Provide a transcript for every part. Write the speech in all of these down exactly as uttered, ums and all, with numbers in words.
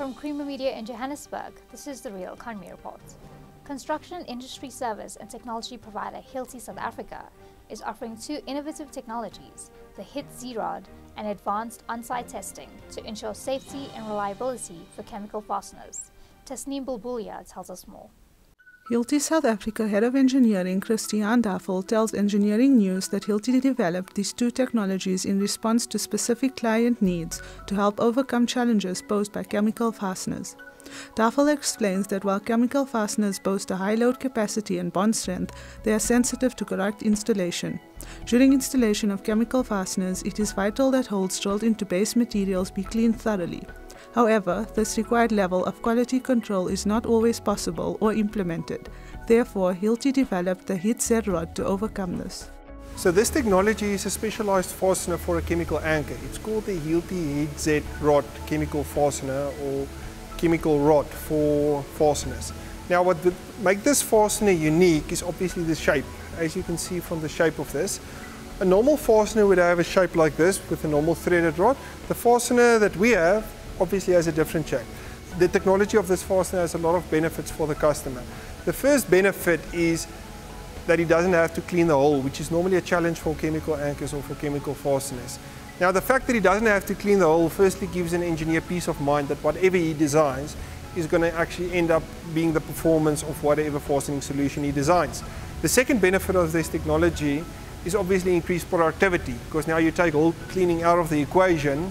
From Creamer Media in Johannesburg, this is the Real Economy Report. Construction industry service and technology provider Hilti South Africa is offering two innovative technologies, the H I T Z rod and advanced on-site testing, to ensure safety and reliability for chemical fasteners. Tasneem Bulbulia tells us more. Hilti South Africa Head of Engineering Christiaan Davel tells Engineering News that Hilti developed these two technologies in response to specific client needs to help overcome challenges posed by chemical fasteners. Davel explains that while chemical fasteners boast a high load capacity and bond strength, they are sensitive to correct installation. During installation of chemical fasteners, it is vital that holes drilled into base materials be cleaned thoroughly. However, this required level of quality control is not always possible or implemented. Therefore, Hilti developed the H I T Z rod to overcome this. So this technology is a specialized fastener for a chemical anchor. It's called the Hilti H I T Z rod chemical fastener, or chemical rod for fasteners. Now what would make this fastener unique is obviously the shape, as you can see from the shape of this. A normal fastener would have a shape like this with a normal threaded rod. The fastener that we have obviously has a different shape. The technology of this fastener has a lot of benefits for the customer. The first benefit is that he doesn't have to clean the hole, which is normally a challenge for chemical anchors or for chemical fasteners. Now the fact that he doesn't have to clean the hole firstly gives an engineer peace of mind that whatever he designs is going to actually end up being the performance of whatever fastening solution he designs. The second benefit of this technology is obviously increased productivity, because now you take hole cleaning out of the equation,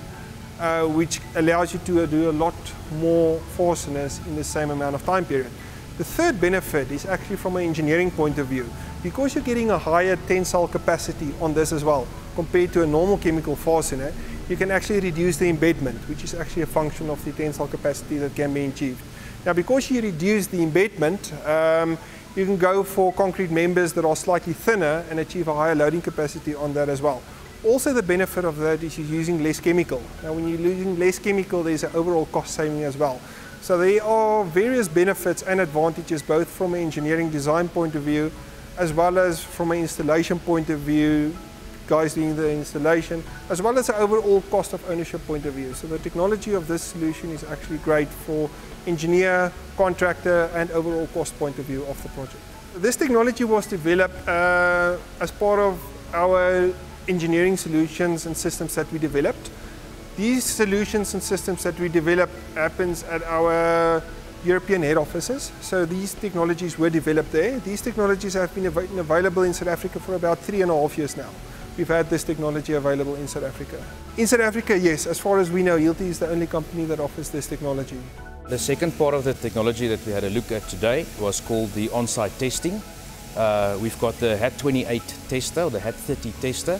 uh, which allows you to do a lot more fasteners in the same amount of time period. The third benefit is actually from an engineering point of view, because you're getting a higher tensile capacity on this as well. Compared to a normal chemical fastener, you can actually reduce the embedment, which is actually a function of the tensile capacity that can be achieved. Now, because you reduce the embedment, um, you can go for concrete members that are slightly thinner and achieve a higher loading capacity on that as well. Also, the benefit of that is you're using less chemical. Now, when you're using less chemical, there's an overall cost saving as well. So there are various benefits and advantages, both from an engineering design point of view, as well as from an installation point of view, guys doing the installation, as well as the overall cost of ownership point of view. So the technology of this solution is actually great for engineer, contractor, and overall cost point of view of the project. This technology was developed uh, as part of our engineering solutions and systems that we developed. These solutions and systems that we develop happens at our European head offices. So these technologies were developed there. These technologies have been av available in South Africa for about three and a half years now. We've had this technology available in South Africa. In South Africa, yes, as far as we know, Hilti is the only company that offers this technology. The second part of the technology that we had a look at today was called the on-site testing. Uh, we've got the H A T twenty-eight tester, or the H A T thirty tester,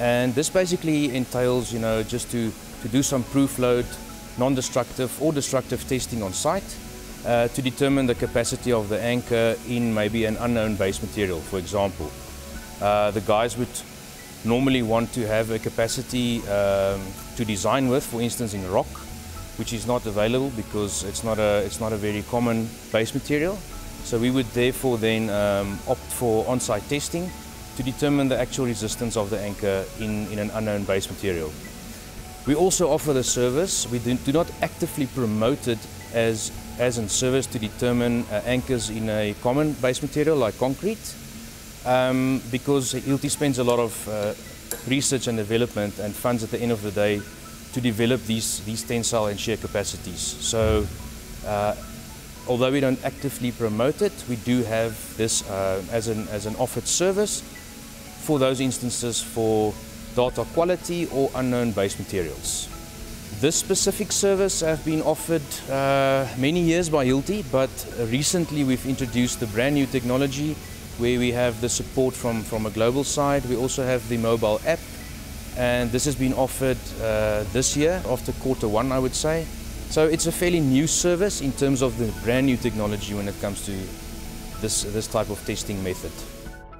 and this basically entails, you know, just to, to do some proof load, non-destructive or destructive testing on site uh, to determine the capacity of the anchor in maybe an unknown base material, for example. Uh, the guys would normally want to have a capacity um, to design with, for instance in rock, which is not available because it's not a, it's not a very common base material. So we would therefore then um, opt for on-site testing to determine the actual resistance of the anchor in, in an unknown base material. We also offer the service. We do not actively promote it as, as a service to determine uh, anchors in a common base material like concrete, Um, because Hilti spends a lot of uh, research and development and funds at the end of the day to develop these, these tensile and shear capacities. So uh, although we don't actively promote it, we do have this uh, as, an, as an offered service for those instances for data quality or unknown base materials. This specific service has been offered uh, many years by Hilti, but recently we've introduced the brand new technology where we have the support from, from a global side. We also have the mobile app, and this has been offered uh, this year, after quarter one, I would say. So it's a fairly new service in terms of the brand new technology when it comes to this, this type of testing method.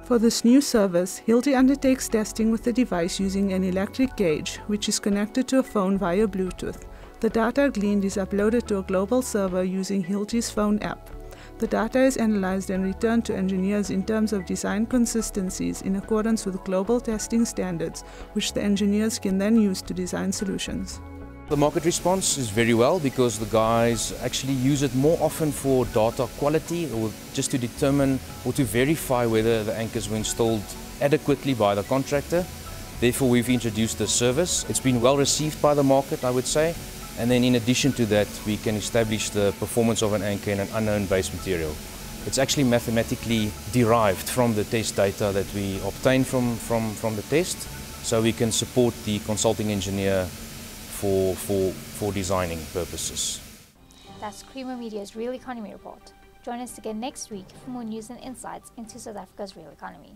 For this new service, Hilti undertakes testing with the device using an electric gauge, which is connected to a phone via Bluetooth. The data gleaned is uploaded to a global server using Hilti's phone app. The data is analyzed and returned to engineers in terms of design consistencies in accordance with global testing standards, which the engineers can then use to design solutions. The market response is very well because the guys actually use it more often for data quality or just to determine or to verify whether the anchors were installed adequately by the contractor. Therefore, we've introduced this service. It's been well received by the market, I would say. And then in addition to that, we can establish the performance of an anchor in an unknown base material. It's actually mathematically derived from the test data that we obtain from, from, from the test. So we can support the consulting engineer For, for, for designing purposes. That's Creamer Media's Real Economy Report. Join us again next week for more news and insights into South Africa's real economy.